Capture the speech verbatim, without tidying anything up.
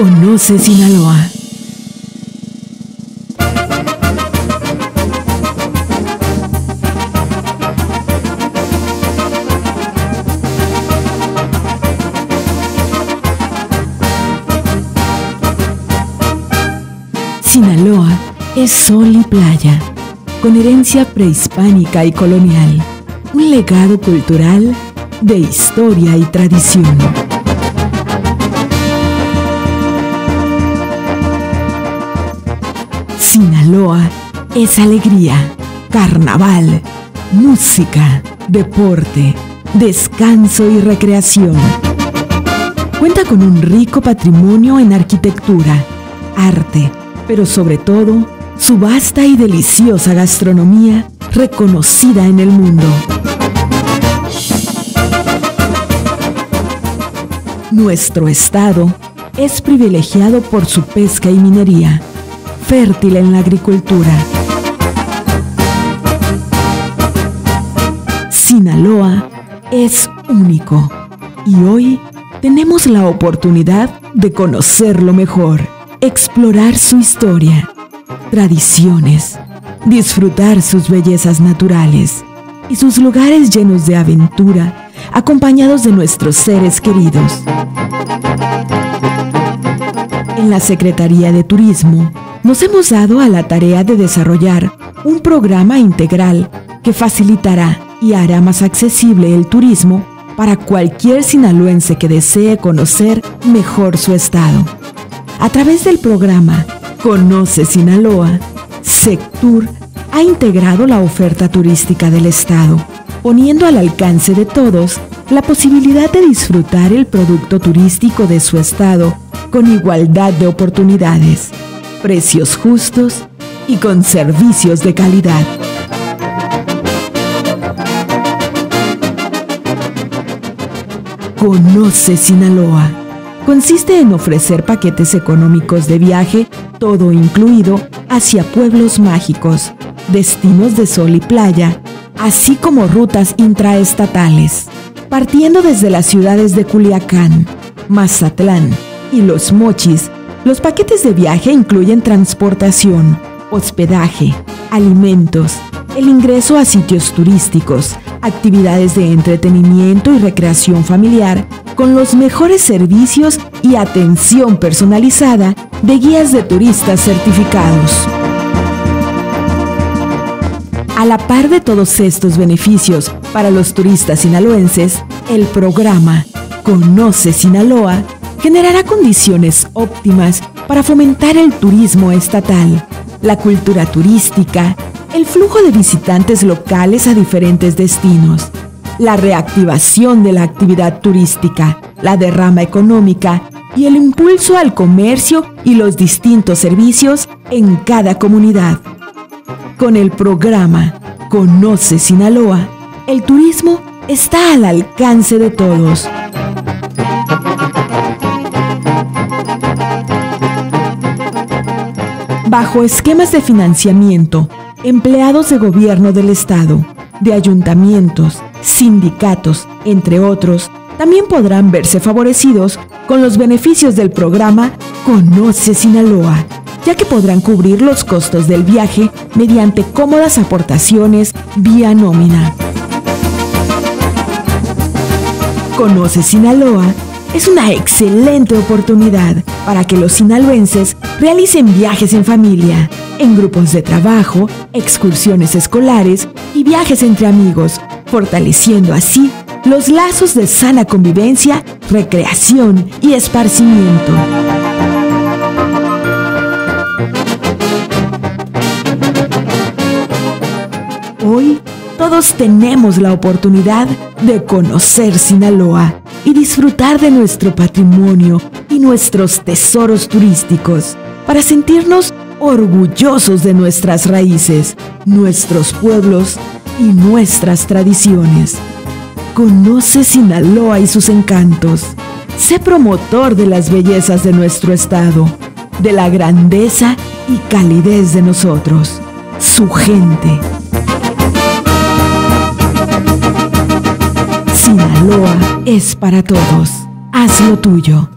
Conoce Sinaloa. Sinaloa es sol y playa, con herencia prehispánica y colonial, un legado cultural de historia y tradición. Sinaloa es alegría, carnaval, música, deporte, descanso y recreación. Cuenta con un rico patrimonio en arquitectura, arte, pero sobre todo, su vasta y deliciosa gastronomía reconocida en el mundo. Nuestro estado es privilegiado por su pesca y minería, fértil en la agricultura. Sinaloa es único y hoy tenemos la oportunidad de conocerlo mejor. Explorar su historia, tradiciones, disfrutar sus bellezas naturales y sus lugares llenos de aventura, acompañados de nuestros seres queridos. En la Secretaría de Turismo nos hemos dado a la tarea de desarrollar un programa integral que facilitará y hará más accesible el turismo para cualquier sinaloense que desee conocer mejor su estado. A través del programa Conoce Sinaloa, Sectur ha integrado la oferta turística del estado, poniendo al alcance de todos la posibilidad de disfrutar el producto turístico de su estado con igualdad de oportunidades, precios justos y con servicios de calidad. Conoce Sinaloa. Consiste en ofrecer paquetes económicos de viaje, todo incluido, hacia pueblos mágicos, destinos de sol y playa, así como rutas intraestatales, partiendo desde las ciudades de Culiacán, Mazatlán y Los Mochis. Los paquetes de viaje incluyen transportación, hospedaje, alimentos, el ingreso a sitios turísticos, actividades de entretenimiento y recreación familiar, con los mejores servicios y atención personalizada de guías de turistas certificados. A la par de todos estos beneficios para los turistas sinaloenses, el programa Conoce Sinaloa generará condiciones óptimas para fomentar el turismo estatal, la cultura turística, el flujo de visitantes locales a diferentes destinos, la reactivación de la actividad turística, la derrama económica y el impulso al comercio y los distintos servicios en cada comunidad. Con el programa Conoce Sinaloa, el turismo está al alcance de todos. Bajo esquemas de financiamiento, empleados de gobierno del estado, de ayuntamientos, sindicatos, entre otros, también podrán verse favorecidos con los beneficios del programa Conoce Sinaloa, ya que podrán cubrir los costos del viaje mediante cómodas aportaciones vía nómina. Conoce Sinaloa es una excelente oportunidad para que los sinaloenses realicen viajes en familia, en grupos de trabajo, excursiones escolares y viajes entre amigos, fortaleciendo así los lazos de sana convivencia, recreación y esparcimiento. Hoy, todos tenemos la oportunidad de conocer Sinaloa y disfrutar de nuestro patrimonio y nuestros tesoros turísticos para sentirnos orgullosos de nuestras raíces, nuestros pueblos y nuestras tradiciones. Conoce Sinaloa y sus encantos. Sé promotor de las bellezas de nuestro estado, de la grandeza y calidez de nosotros, su gente. Sinaloa es para todos. Haz lo tuyo.